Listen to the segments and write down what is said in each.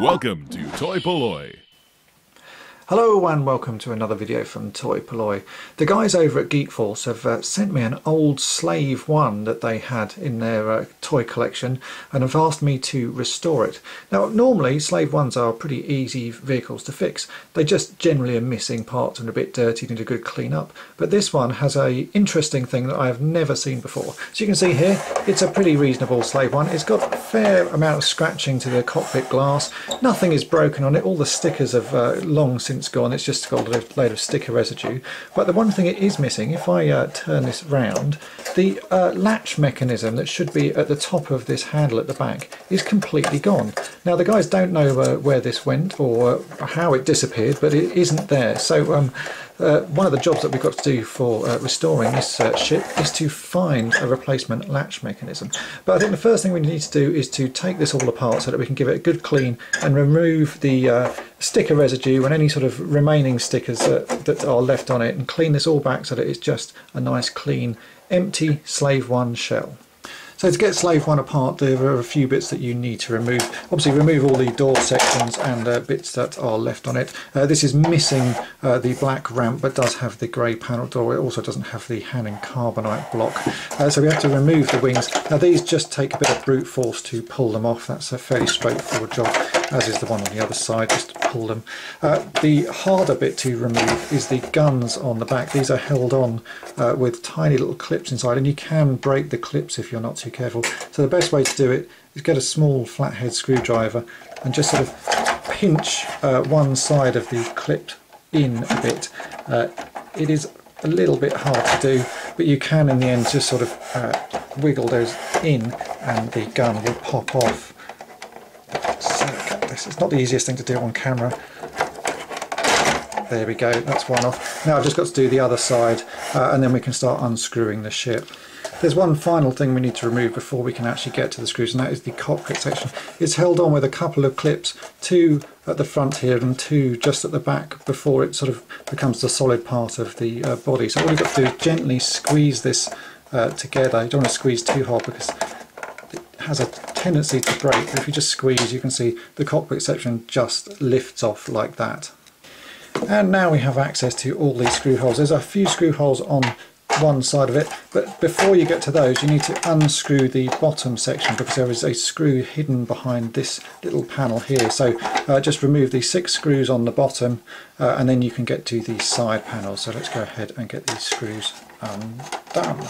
Welcome to Toy Polloi. Hello and welcome to another video from Toy Polloi. The guys over at Geekforce have sent me an old Slave One that they had in their toy collection and have asked me to restore it. Now normally Slave Ones are pretty easy vehicles to fix. They just generally are missing parts and a bit dirty and need a good clean up. But this one has an interesting thing that I have never seen before. So you can see here, it's a pretty reasonable Slave One. It's got a fair amount of scratching to the cockpit glass. Nothing is broken on it. All the stickers have long since gone. It's just got a load of sticker residue. But the one thing it is missing, if I turn this round, the latch mechanism that should be at the top of this handle at the back is completely gone. Now the guys don't know where this went or how it disappeared, but it isn't there. So one of the jobs that we've got to do for restoring this ship is to find a replacement latch mechanism. But I think the first thing we need to do is to take this all apart so that we can give it a good clean and remove the sticker residue and any sort of remaining stickers that are left on it, and clean this all back so that it's just a nice clean empty Slave One shell. So to get Slave One apart, there are a few bits that you need to remove. Obviously remove all the door sections and bits that are left on it. This is missing the black ramp but does have the grey panel door. It also doesn't have the Hanan carbonite block. So we have to remove the wings. Now these just take a bit of brute force to pull them off. That's a fairly straightforward job, as is the one on the other side. Just pull them. The harder bit to remove is the guns on the back. These are held on with tiny little clips inside, and you can break the clips if you're not too careful. So the best way to do it is get a small flathead screwdriver and just sort of pinch one side of the clip in a bit. It is a little bit hard to do, but you can in the end just sort of wiggle those in and the gun will pop off. So it's not the easiest thing to do on camera. There we go, that's one off. Now I've just got to do the other side and then we can start unscrewing the ship. There's one final thing we need to remove before we can actually get to the screws, and that is the cockpit section. It's held on with a couple of clips, two at the front here and two just at the back before it sort of becomes the solid part of the body. So all you've got to do is gently squeeze this together. You don't want to squeeze too hard because it has a tendency to break. But if you just squeeze, you can see the cockpit section just lifts off like that. And now we have access to all these screw holes. There's a few screw holes on one side of it, but before you get to those you need to unscrew the bottom section because there is a screw hidden behind this little panel here. So just remove the 6 screws on the bottom and then you can get to the side panel. So let's go ahead and get these screws undone.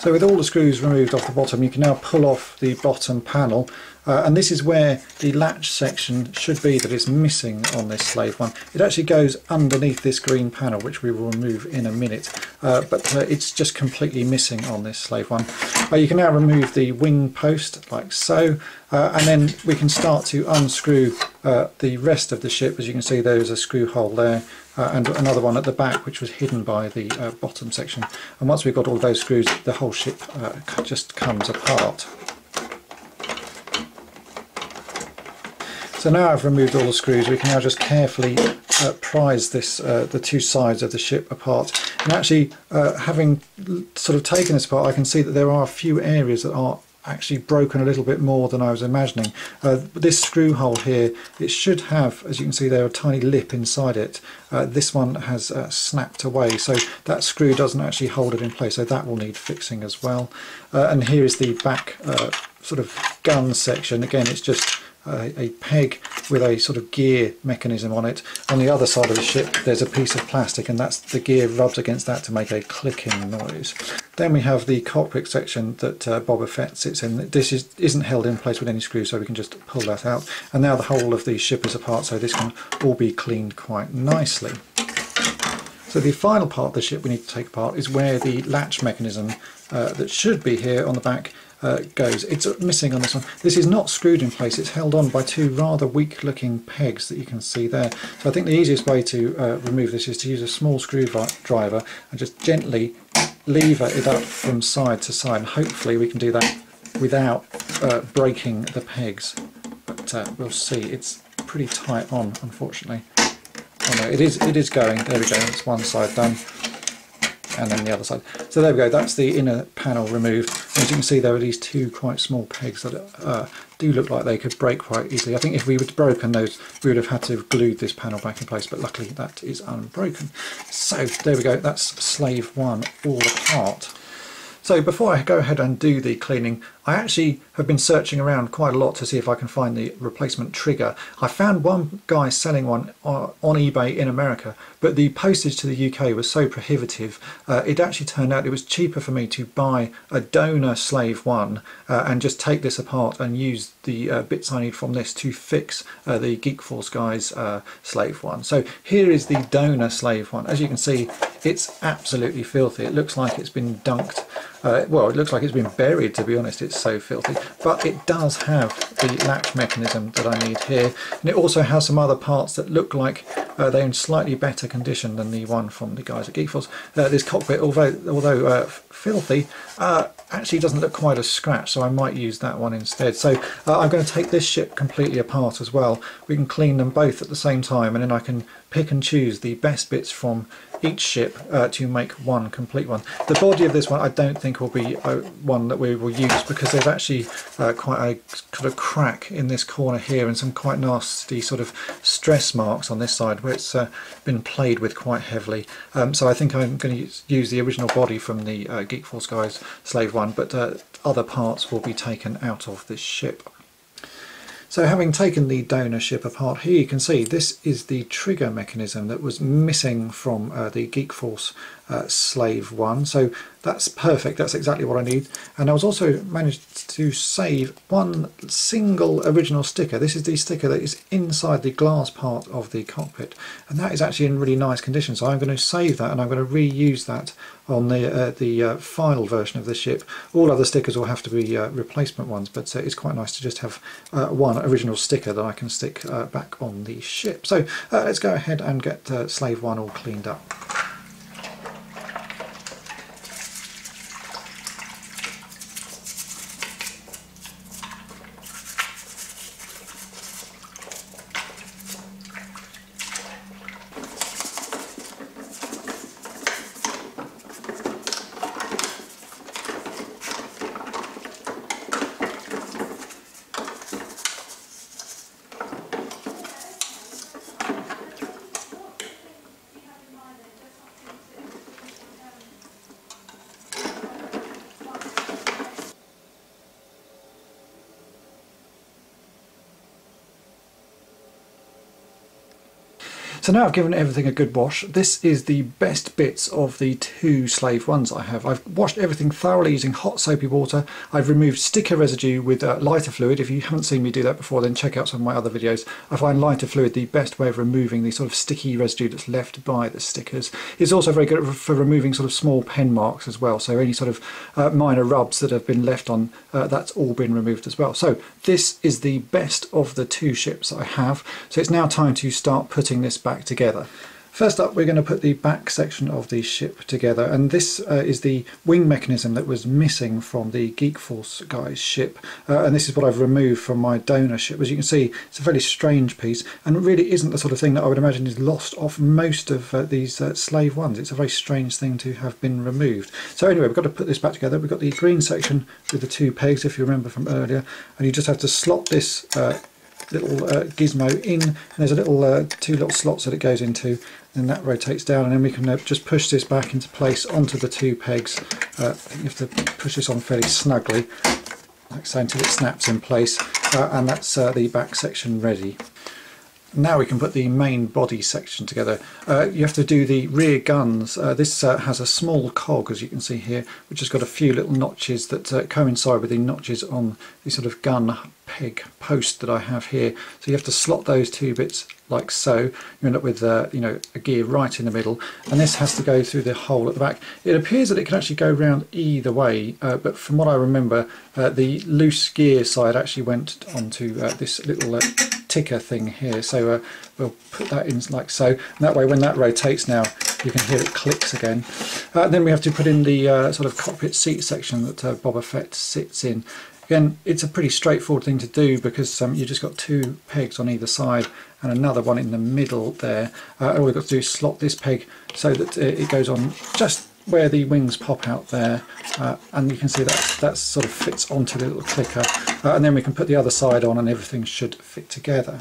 So with all the screws removed off the bottom, you can now pull off the bottom panel, and this is where the latch section should be that is missing on this Slave One. It actually goes underneath this green panel, which we will remove in a minute, but it's just completely missing on this Slave One. You can now remove the wing post like so, and then we can start to unscrew the rest of the ship. As you can see, there's a screw hole there and another one at the back which was hidden by the bottom section, and once we've got all those screws the whole ship just comes apart. So now I've removed all the screws, we can now just carefully prise this the two sides of the ship apart. And actually having sort of taken this apart, I can see that there are a few areas that are actually broken a little bit more than I was imagining. This screw hole here, it should have, as you can see there, a tiny lip inside it. This one has snapped away, so that screw doesn't actually hold it in place, so that will need fixing as well. And here is the back sort of gun section. Again, it's just a peg with a sort of gear mechanism on it. On the other side of the ship there's a piece of plastic, and that's the gear rubs against that to make a clicking noise. Then we have the cockpit section that Boba Fett sits in. This isn't held in place with any screws, so we can just pull that out, and now the whole of the ship is apart, so this can all be cleaned quite nicely. So the final part of the ship we need to take apart is where the latch mechanism that should be here on the back goes. It's missing on this one. This is not screwed in place, it's held on by two rather weak looking pegs that you can see there. So I think the easiest way to remove this is to use a small screwdriver and just gently lever it up from side to side, and hopefully we can do that without breaking the pegs, but we'll see. It's pretty tight on, unfortunately. Oh no, it is going. There we go, it's one side done. and then the other side. So there we go, that's the inner panel removed. As you can see, there are these two quite small pegs that do look like they could break quite easily. I think if we had broken those, we would have had to have glued this panel back in place, but luckily that is unbroken. So there we go, that's Slave One all apart. So before I go ahead and do the cleaning, I actually have been searching around quite a lot to see if I can find the replacement trigger. I found one guy selling one on eBay in America, but the postage to the UK was so prohibitive, it actually turned out it was cheaper for me to buy a donor Slave One and just take this apart and use the bits I need from this to fix the Geekforce guy's Slave One. So here is the donor Slave One. As you can see, it's absolutely filthy. It looks like it's been dunked. Well, it looks like it's been buried, to be honest. It's so filthy, but it does have the latch mechanism that I need here, and it also has some other parts that look like they're in slightly better condition than the one from the guys at Geekforce. This cockpit, although filthy, actually doesn't look quite a scratch, so I might use that one instead. So I'm going to take this ship completely apart as well. We can clean them both at the same time, and then I can pick and choose the best bits from each ship to make one complete one. The body of this one I don't think will be one that we will use, because there's actually quite a kind of crack in this corner here, and some quite nasty sort of stress marks on this side where it's been played with quite heavily. So I think I'm going to use the original body from the Geekforce guys Slave One, but other parts will be taken out of this ship. So having taken the donor ship apart, here you can see this is the trigger mechanism that was missing from the Geekforce Slave One. So that's perfect, that's exactly what I need. And I was also managed to save one single original sticker. This is the sticker that is inside the glass part of the cockpit, and that is actually in really nice condition. So I'm going to save that, and I'm going to reuse that on the final version of the ship. All other stickers will have to be replacement ones, but it's quite nice to just have one original sticker that I can stick back on the ship. So let's go ahead and get Slave One all cleaned up. So now I've given everything a good wash. This is the best bits of the two Slave Ones I have. I've washed everything thoroughly using hot soapy water. I've removed sticker residue with lighter fluid. If you haven't seen me do that before, then check out some of my other videos. I find lighter fluid the best way of removing the sort of sticky residue that's left by the stickers. It's also very good for removing sort of small pen marks as well, so any sort of minor rubs that have been left on, that's all been removed as well. So this is the best of the two ships I have. So it's now time to start putting this back together. First up, we're going to put the back section of the ship together, and this is the wing mechanism that was missing from the Geekforce guy's ship, and this is what I've removed from my donor ship. As you can see, it's a fairly strange piece, and it really isn't the sort of thing that I would imagine is lost off most of these Slave Ones. It's a very strange thing to have been removed. So anyway, we've got to put this back together. We've got the green section with the two pegs, if you remember from earlier, and you just have to slot this little gizmo in, and there's a little two little slots that it goes into, and that rotates down, and then we can just push this back into place onto the two pegs. You have to push this on fairly snugly, like so, until it snaps in place, and that's the back section ready. Now we can put the main body section together. You have to do the rear guns. This has a small cog, as you can see here, which has got a few little notches that coincide with the notches on the sort of gun peg post that I have here. So you have to slot those two bits like so. You end up with a gear right in the middle, and this has to go through the hole at the back. It appears that it can actually go round either way, but from what I remember, the loose gear side actually went onto this little ticker thing here. So we'll put that in like so, and that way when that rotates now you can hear it clicks again. Then we have to put in the sort of cockpit seat section that Boba Fett sits in. Again, it's a pretty straightforward thing to do, because you've just got two pegs on either side and another one in the middle there. All we've got to do is slot this peg so that it goes on just where the wings pop out there, and you can see that sort of fits onto the little clicker, and then we can put the other side on and everything should fit together.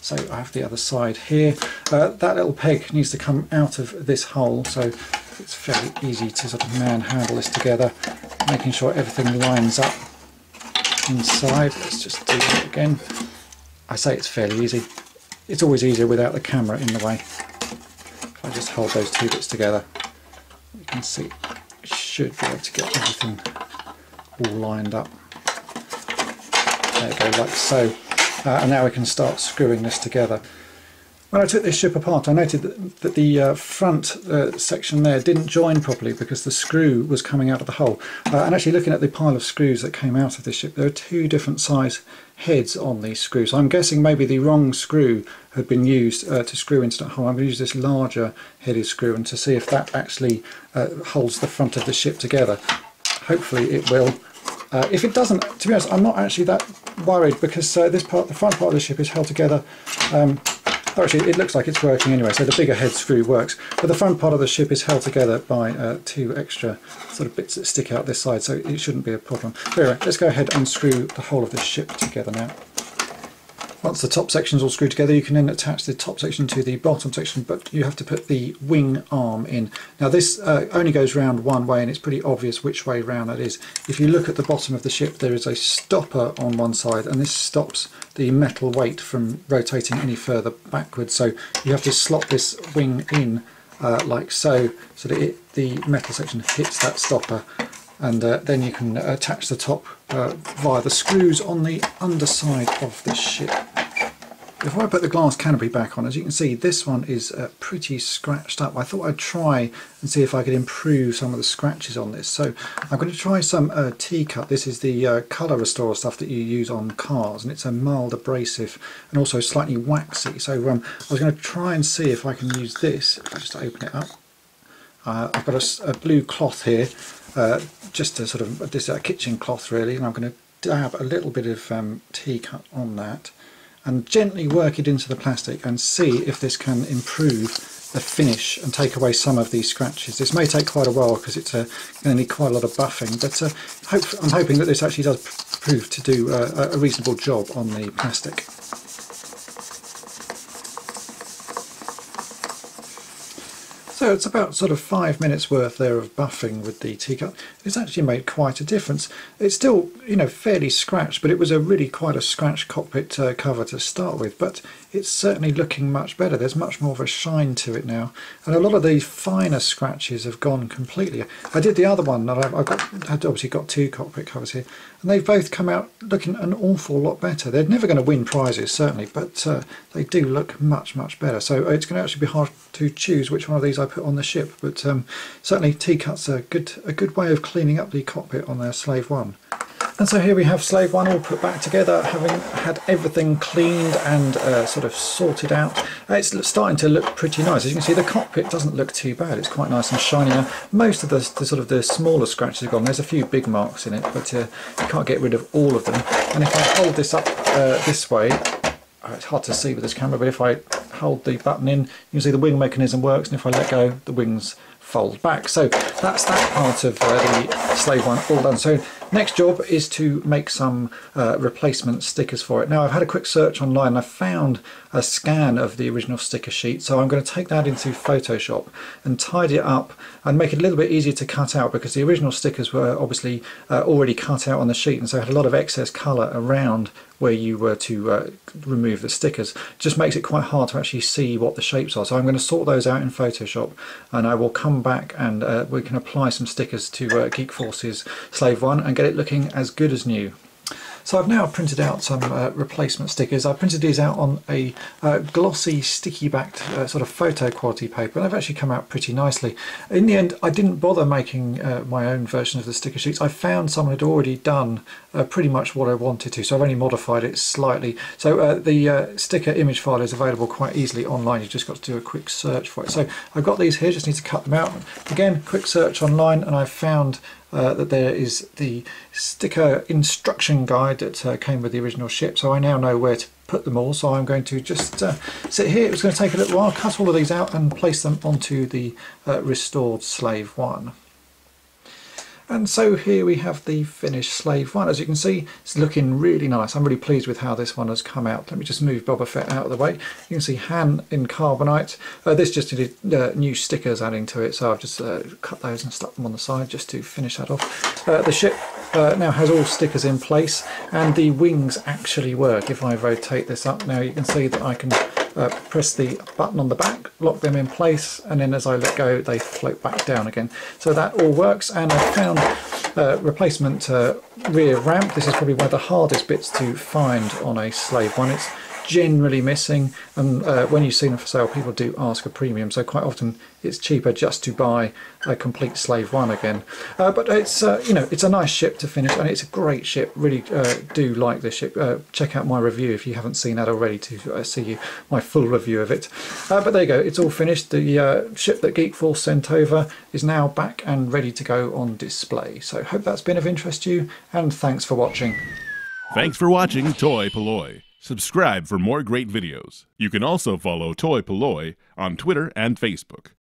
So I have the other side here. That little peg needs to come out of this hole, so it's fairly easy to sort of manhandle this together, making sure everything lines up inside. Let's just do it again. I say it's fairly easy. It's always easier without the camera in the way. If I just hold those two bits together, you can see I should be able to get everything all lined up. There we go, like so. And now we can start screwing this together. When I took this ship apart, I noted that the front section there didn't join properly because the screw was coming out of the hole. And actually looking at the pile of screws that came out of this ship, there are two different size heads on these screws. I'm guessing maybe the wrong screw had been used to screw into that hole. I'm going to use this larger headed screw and to see if that actually holds the front of the ship together. Hopefully it will. If it doesn't, to be honest, I'm not actually that worried because this part, the front part of the ship, is held together. Actually, it looks like it's working anyway, so the bigger head screw works. But the front part of the ship is held together by two extra sort of bits that stick out this side, so it shouldn't be a problem. But anyway, let's go ahead and screw the whole of the ship together now. Once the top section's all screwed together, you can then attach the top section to the bottom section, but you have to put the wing arm in. Now this only goes round one way, and it's pretty obvious which way round that is. If you look at the bottom of the ship, there is a stopper on one side, and this stops the metal weight from rotating any further backwards, so you have to slot this wing in like so, so that the metal section hits that stopper. And then you can attach the top via the screws on the underside of the ship. If I put the glass canopy back on, as you can see, this one is pretty scratched up. I thought I'd try and see if I could improve some of the scratches on this. So I'm going to try some T-Cut. This is the colour restorer stuff that you use on cars, and it's a mild abrasive and also slightly waxy. So I was going to try and see if I can use this. If I just open it up. I've got a blue cloth here, just a sort of kitchen cloth really, and I'm going to dab a little bit of T-Cut on that and gently work it into the plastic and see if this can improve the finish and take away some of these scratches. This may take quite a while because it's going to need quite a lot of buffing, but I'm hoping that this actually does prove to do a reasonable job on the plastic. So it's about sort of 5 minutes worth there of buffing with the T-Cut. It's actually made quite a difference. It's still, you know, fairly scratched, but it was quite a scratched cockpit cover to start with, but it's certainly looking much better. There's much more of a shine to it now, and a lot of the finer scratches have gone completely. I did the other one, and I've obviously got two cockpit covers here, and they've both come out looking an awful lot better. They're never going to win prizes, certainly, but they do look much, much better. So it's going to actually be hard to choose which one of these I put on the ship, but certainly T-Cut's a good way of cleaning up the cockpit on their Slave One. And so here we have Slave One all put back together, having had everything cleaned and sort of sorted out. It's starting to look pretty nice. As you can see, the cockpit doesn't look too bad. It's quite nice and shiny now. Most of the smaller scratches are gone. There's a few big marks in it, but you can't get rid of all of them. And if I hold this up this way, it's hard to see with this camera, but if I hold the button in, you can see the wing mechanism works, and if I let go, the wings fold back. So that's that part of the Slave One all done. So next job is to make some replacement stickers for it. Now I've had a quick search online and I found a scan of the original sticker sheet, so I'm going to take that into Photoshop and tidy it up and make it a little bit easier to cut out, because the original stickers were obviously already cut out on the sheet, and so I had a lot of excess colour around where you were to remove the stickers. Just makes it quite hard to actually see what the shapes are, so I'm going to sort those out in Photoshop, and I will come back and we can apply some stickers to Geekforce's Slave One and get it looking as good as new. So I've now printed out some replacement stickers. I printed these out on a glossy sticky backed sort of photo quality paper, and they've actually come out pretty nicely. In the end, I didn't bother making my own version of the sticker sheets. I found someone had already done pretty much what I wanted to, so I've only modified it slightly. So the sticker image file is available quite easily online. You've just got to do a quick search for it. So I've got these here, just need to cut them out. Again, quick search online, and I've found that there is the sticker instruction guide that came with the original ship, so I now know where to put them all, so I'm going to just sit here. It's going to take a little while, cut all of these out and place them onto the restored Slave One. And so here we have the finished Slave One. As you can see, it's looking really nice. I'm really pleased with how this one has come out. Let me just move Boba Fett out of the way. You can see Han in carbonite. This just did new stickers adding to it, so I've just cut those and stuck them on the side just to finish that off. The ship now has all stickers in place, and the wings actually work. If I rotate this up now, you can see that I can press the button on the back, lock them in place, and then as I let go they float back down again. So that all works, and I found replacement rear ramp. This is probably one of the hardest bits to find on a Slave One. It's generally missing, and when you see them for sale people do ask a premium, so quite often it's cheaper just to buy a complete Slave One again. But it's you know, it's a nice ship to finish, and it's a great ship. Really do like this ship. Check out my review if you haven't seen that already to see my full review of it. But there you go, it's all finished. The ship that Geekforce sent over is now back and ready to go on display. So hope that's been of interest to you, and thanks for watching. Thanks for watching Toy Polloi. Subscribe for more great videos. You can also follow Toy Polloi on Twitter and Facebook.